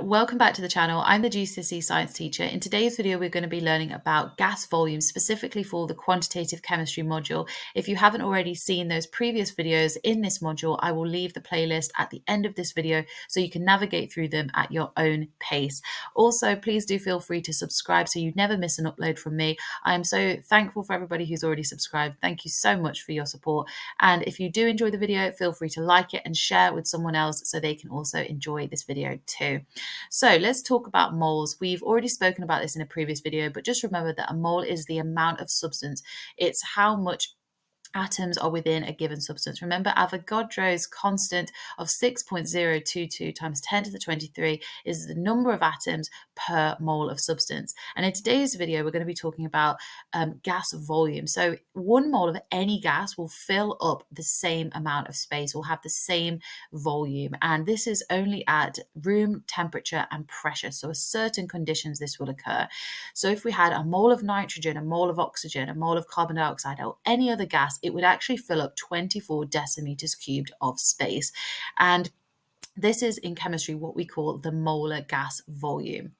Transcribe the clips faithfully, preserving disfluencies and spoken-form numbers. Welcome back to the channel. I'm the G C S E science teacher. In today's video we're going to be learning about gas volumes, specifically for the quantitative chemistry module. If you haven't already seen those previous videos in this module, I will leave the playlist at the end of this video so you can navigate through them at your own pace. Also, please do feel free to subscribe so you never miss an upload from me. I am so thankful for everybody who's already subscribed. Thank you so much for your support. And if you do enjoy the video, feel free to like it and share with someone else so they can also enjoy this video too. So let's talk about moles. We've already spoken about this in a previous video, but just remember that a mole is the amount of substance. It's how much atoms are within a given substance. Remember, Avogadro's constant of six point zero two two times ten to the twenty-three is the number of atoms per mole of substance. And in today's video, we're going to be talking about um, gas volume. So one mole of any gas will fill up the same amount of space, will have the same volume. And this is only at room temperature and pressure. So at certain conditions, this will occur. So if we had a mole of nitrogen, a mole of oxygen, a mole of carbon dioxide, or any other gas, it would actually fill up twenty-four decimeters cubed of space. And this is in chemistry what we call the molar gas volume.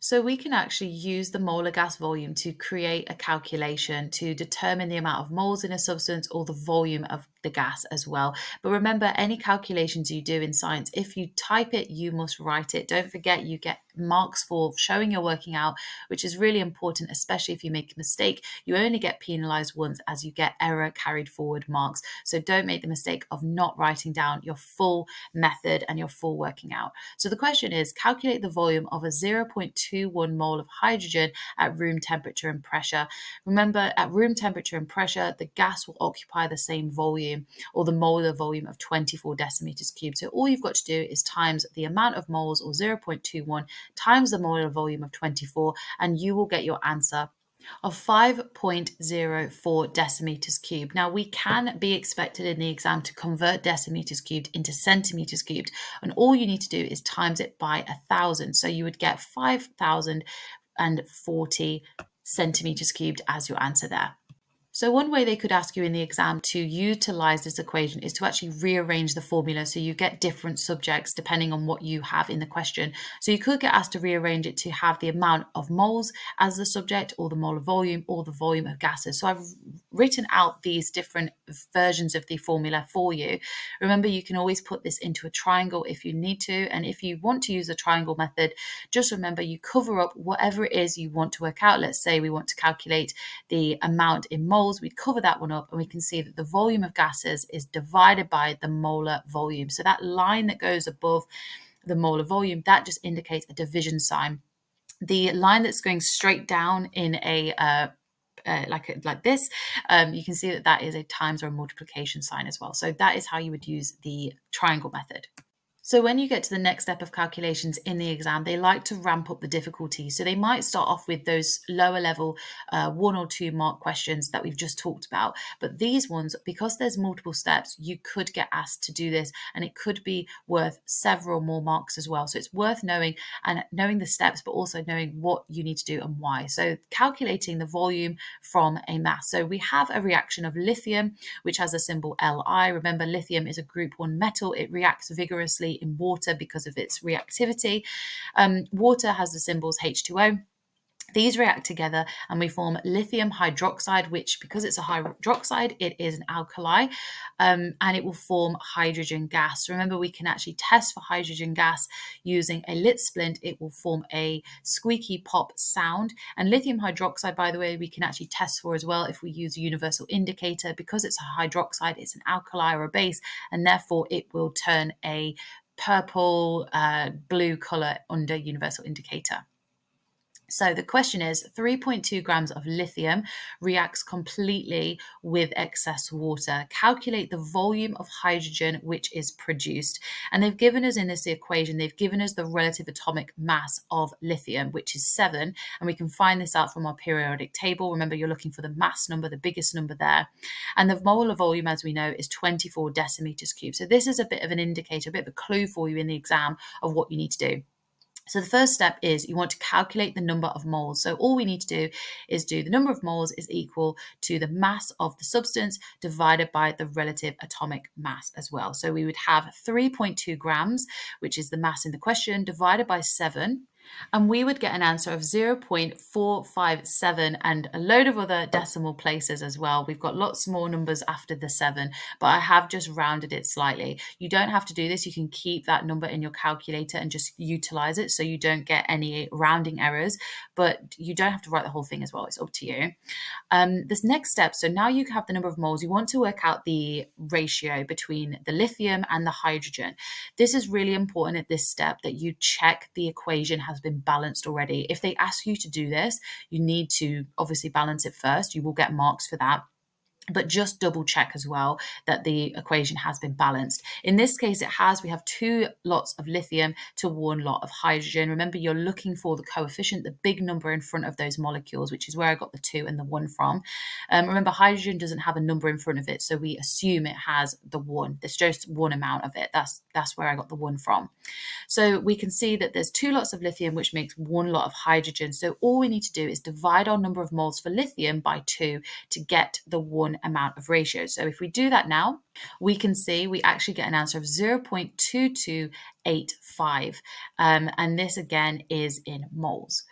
So we can actually use the molar gas volume to create a calculation to determine the amount of moles in a substance or the volume of the gas as well. But remember, any calculations you do in science, if you type it, you must write it. Don't forget, you get marks for showing you're working out, which is really important, especially if you make a mistake. You only get penalized once, as you get error carried forward marks. So don't make the mistake of not writing down your full method and your full working out. So the question is, calculate the volume of a zero point two one mole of hydrogen at room temperature and pressure. Remember, at room temperature and pressure, the gas will occupy the same volume, or the molar volume, of twenty-four decimeters cubed. So all you've got to do is times the amount of moles, or zero point two one, times the molar volume of twenty-four, and you will get your answer of five point zero four decimeters cubed. Now, we can be expected in the exam to convert decimeters cubed into centimeters cubed, and all you need to do is times it by a thousand. So you would get five thousand forty centimeters cubed as your answer there. So one way they could ask you in the exam to utilize this equation is to actually rearrange the formula so you get different subjects depending on what you have in the question. So you could get asked to rearrange it to have the amount of moles as the subject, or the molar volume, or the volume of gases. So I've written out these different versions of the formula for you. Remember, you can always put this into a triangle if you need to. And if you want to use the triangle method, just remember you cover up whatever it is you want to work out. Let's say we want to calculate the amount in moles. We cover that one up, and we can see that the volume of gases is divided by the molar volume. So that line that goes above the molar volume, that just indicates a division sign. The line that's going straight down in a uh, uh, like like this, um, you can see that that is a times or a multiplication sign as well. So that is how you would use the triangle method. So when you get to the next step of calculations in the exam, they like to ramp up the difficulty. So they might start off with those lower level uh, one or two mark questions that we've just talked about. But these ones, because there's multiple steps, you could get asked to do this, and it could be worth several more marks as well. So it's worth knowing, and knowing the steps, but also knowing what you need to do and why. So calculating the volume from a mass. So we have a reaction of lithium, which has a symbol Li. Remember, lithium is a group one metal. It reacts vigorously in water because of its reactivity. Um, water has the symbols H two O. These react together and we form lithium hydroxide, which, because it's a hydroxide, it is an alkali, um, and it will form hydrogen gas. Remember, we can actually test for hydrogen gas using a lit splint. It will form a squeaky pop sound. And lithium hydroxide, by the way, we can actually test for as well if we use a universal indicator. Because it's a hydroxide, it's an alkali or a base, and therefore it will turn a purple, uh, blue color under universal indicator. So the question is, three point two grams of lithium reacts completely with excess water. Calculate the volume of hydrogen which is produced. And they've given us in this equation, they've given us the relative atomic mass of lithium, which is seven. And we can find this out from our periodic table. Remember, you're looking for the mass number, the biggest number there. And the molar volume, as we know, is twenty-four decimeters cubed. So this is a bit of an indicator, a bit of a clue for you in the exam of what you need to do. So the first step is you want to calculate the number of moles. So all we need to do is do the number of moles is equal to the mass of the substance divided by the relative atomic mass as well. So we would have three point two grams, which is the mass in the question, divided by seven. And we would get an answer of zero point four five seven and a load of other decimal places as well. We've got lots more numbers after the seven, but I have just rounded it slightly. You don't have to do this. You can keep that number in your calculator and just utilize it so you don't get any rounding errors, but you don't have to write the whole thing as well. It's up to you. Um, this next step, so now you have the number of moles. You want to work out the ratio between the lithium and the hydrogen. This is really important at this step, that you check the equation has been balanced already. If they ask you to do this, you need to obviously balance it first. You will get marks for that. But just double check as well that the equation has been balanced. In this case, it has. We have two lots of lithium to one lot of hydrogen. Remember, you're looking for the coefficient, the big number in front of those molecules, which is where I got the two and the one from. Um, remember, hydrogen doesn't have a number in front of it, so we assume it has the one. There's just one amount of it. That's, that's where I got the one from. So we can see that there's two lots of lithium, which makes one lot of hydrogen. So all we need to do is divide our number of moles for lithium by two to get the one amount of ratio. So if we do that now, we can see we actually get an answer of zero point two two eight five. Um, and this again is in moles.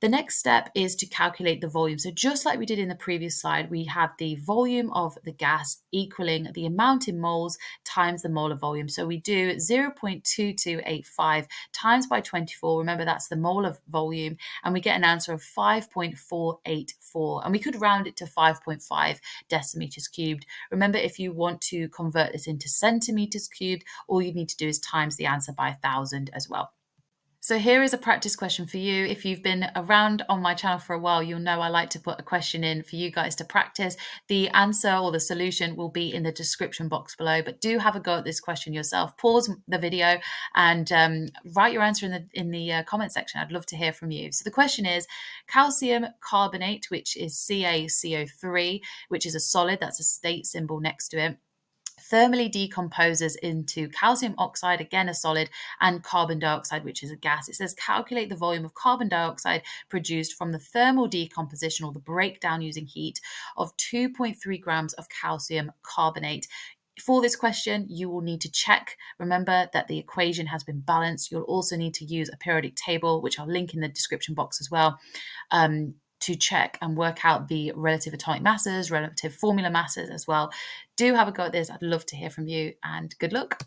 The next step is to calculate the volume. So just like we did in the previous slide, we have the volume of the gas equaling the amount in moles times the molar volume. So we do zero point two two eight five times by twenty-four. Remember, that's the molar volume. And we get an answer of five point four eight four. And we could round it to five point five decimeters cubed. Remember, if you want to convert this into centimeters cubed, all you need to do is times the answer by one thousand as well. So here is a practice question for you. If you've been around on my channel for a while, you'll know I like to put a question in for you guys to practice. The answer or the solution will be in the description box below, but do have a go at this question yourself. Pause the video and um, write your answer in the, in the uh, comment section. I'd love to hear from you. So the question is, calcium carbonate, which is C A C O three, which is a solid, that's a state symbol next to it, thermally decomposes into calcium oxide, again a solid, and carbon dioxide, which is a gas. It says calculate the volume of carbon dioxide produced from the thermal decomposition or the breakdown using heat of two point three grams of calcium carbonate. For this question, you will need to check. Remember that the equation has been balanced. You'll also need to use a periodic table, which I'll link in the description box as well, um, to check and work out the relative atomic masses, relative formula masses as well. Do have a go at this. I'd love to hear from you and good luck.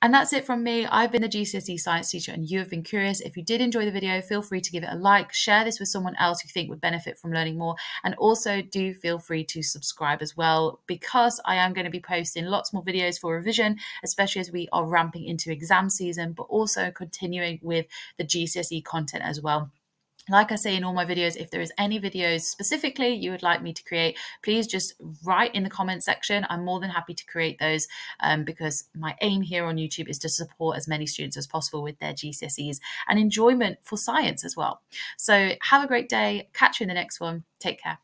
And that's it from me. I've been the G C S E science teacher and you have been curious. If you did enjoy the video, feel free to give it a like, share this with someone else you think would benefit from learning more. And also do feel free to subscribe as well, because I am going to be posting lots more videos for revision, especially as we are ramping into exam season, but also continuing with the G C S E content as well. Like I say in all my videos, if there is any videos specifically you would like me to create, please just write in the comment section. I'm more than happy to create those um, because my aim here on YouTube is to support as many students as possible with their G C S Es and enjoyment for science as well. So have a great day. Catch you in the next one. Take care.